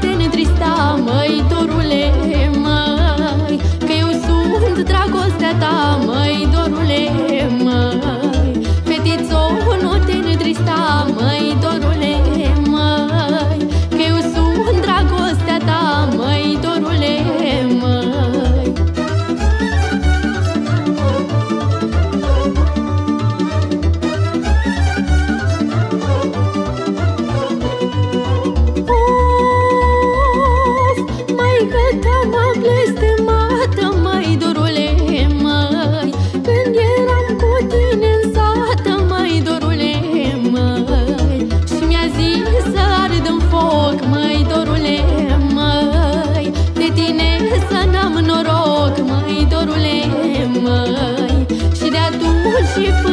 te întrista, măi, dorule, măi, că eu sunt dragostea ta, măi, dorule, măi. Fetițo, nu te întrista, măi, dorule, măi, că eu sunt dragostea ta, măi, dorule, măi. Măi, dorule, măi. Și de atunci și până